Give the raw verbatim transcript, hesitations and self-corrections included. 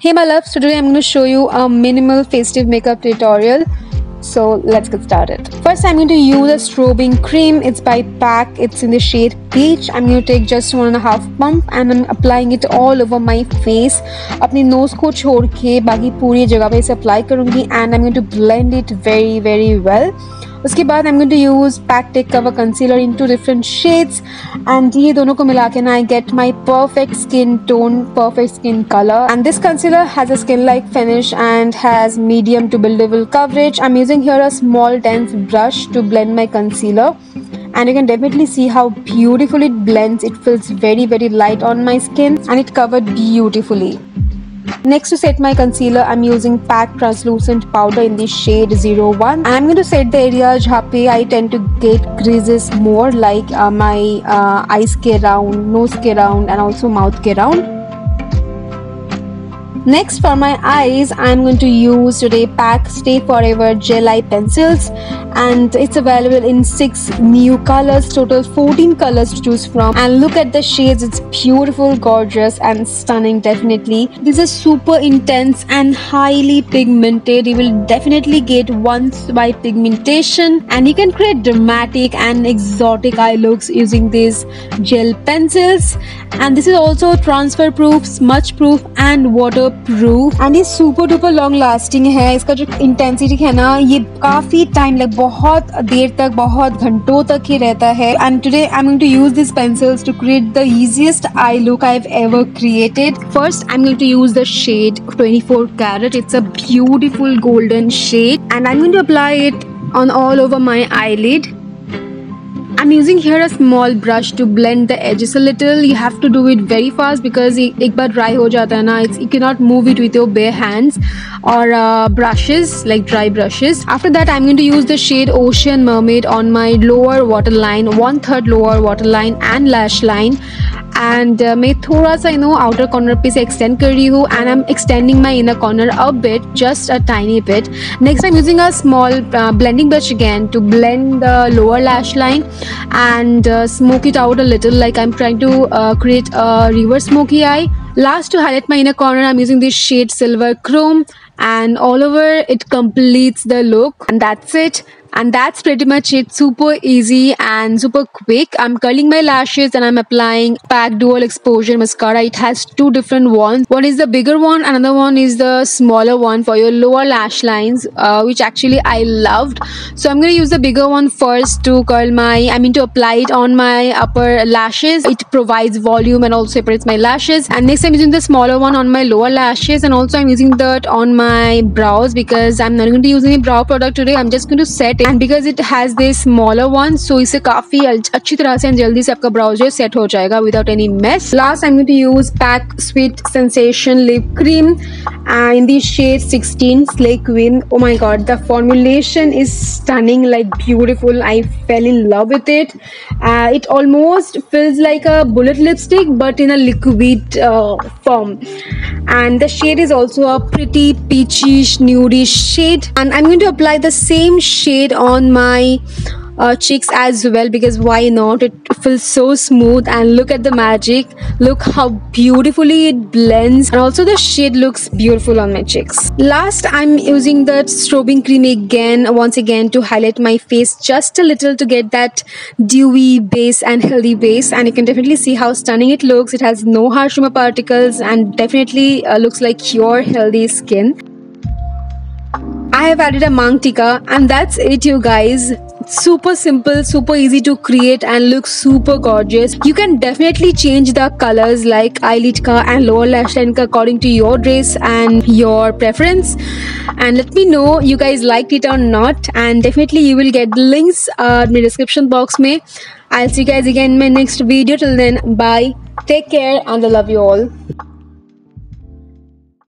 Hey my loves, so today I'm going to show you a minimal festive makeup tutorial. So let's get started. First I'm going to use a strobing cream. It's by PAC. It's in the shade peach. I'm going to take just one and a half pump and I'm applying it all over my face. अपने nose को छोड़ के बाकी पूरी जगह पे इसे apply करूँगी and I'm going to blend it very very well. उसके बाद I'm going to use PAC Tic Cover Concealer in two different shades and ये दोनों को मिला के ना I get my perfect skin tone, perfect skin color. And this concealer has a skin-like finish and has medium to buildable coverage. I'm using here a small dense brush to blend my concealer. And you can definitely see how beautiful it blends. It feels very very light on my skin and it covered beautifully. Next, to set my concealer, I'm using PAC Translucent Powder in the shade zero one. I'm going to set the area jahan pe I tend to get creases more, like uh, my uh, eyes ke round, nose ke round and also mouth ke round. Next, for my eyes, I'm going to use today PAC Stay Forever Gel Eye Pencils and it's available in six new colors, total fourteen colors to choose from. And look at the shades, it's beautiful, gorgeous and stunning definitely. This is super intense and highly pigmented. You will definitely get one swipe pigmentation and you can create dramatic and exotic eye looks using these gel pencils. And this is also transfer proof, smudge proof and water proof and ये super duper long lasting है. इसका जो intensity है ना ये काफी time लग बहुत देर तक बहुत घंटों तक ही रहता है. And today I'm going to use these pencils to create the easiest eye look I've ever created. First I'm going to use the shade twenty-four karat. It's a beautiful golden shade and I'm going to apply it on all over my eyelid. I'm using here a small brush to blend the edges a little. You have to do it very fast because एक बार dry हो जाता है ना, you cannot move it with your bare hands or uh, brushes, like dry brushes. After that, I'm going to use the shade Ocean Mermaid on my lower waterline, one third lower waterline and lash line. And uh, मैं थोड़ा सा you know outer corner पे से extend कर रही हूँ and I'm extending my inner corner a bit, just a tiny bit. Next, I'm using a small uh, blending brush again to blend the lower lash line and uh, smoke it out a little, like I'm trying to uh, create a reverse smoky eye. Last, to highlight my inner corner, I'm using this shade Silver Chrome and all over it completes the look and that's it. And that's pretty much it. Super easy and super quick. I'm curling my lashes and I'm applying PAC Dual Exposure Mascara. It has two different ones. One is the bigger one, another one is the smaller one for your lower lash lines, uh, which actually I loved. So I'm going to use the bigger one first to curl my, I mean to apply it on my upper lashes. It provides volume and also separates my lashes. And next I'm using the smaller one on my lower lashes and also I'm using that on my brows because I'm not going to use any brow product today. I'm just going to set and because it has this smaller one, so इसे काफी अच्छी तरह से जल्दी से आपका brow जो set हो जाएगा without any mess. Last, I'm going to use PAC Sweet Sensation Lip Cream uh, in the shade sixteen Slay Queen. Oh my God, the formulation is stunning, like beautiful. I fell in love with it. Uh, it almost feels like a bullet lipstick, but in a liquid uh, form. And the shade is also a pretty peachish, nudish shade. And I'm going to apply the same shade on my uh, cheeks as well because why not? It feels so smooth and look at the magic. Look how beautifully it blends and also the shade looks beautiful on my cheeks. Last, I'm using the strobing cream again once again to highlight my face just a little to get that dewy base and healthy base. And you can definitely see how stunning it looks. It has no harsh shimmer particles and definitely uh, looks like your healthy skin. I have added a mang tikka and that's it you guys. Super simple, super easy to create and looks super gorgeous. You can definitely change the colors like eyelid ka and lower lash line ka according to your dress and your preference. And let me know you guys liked it or not and definitely you will get the links uh, in the description box mein. I'll see you guys again in my next video. Till then, bye, take care and I love you all.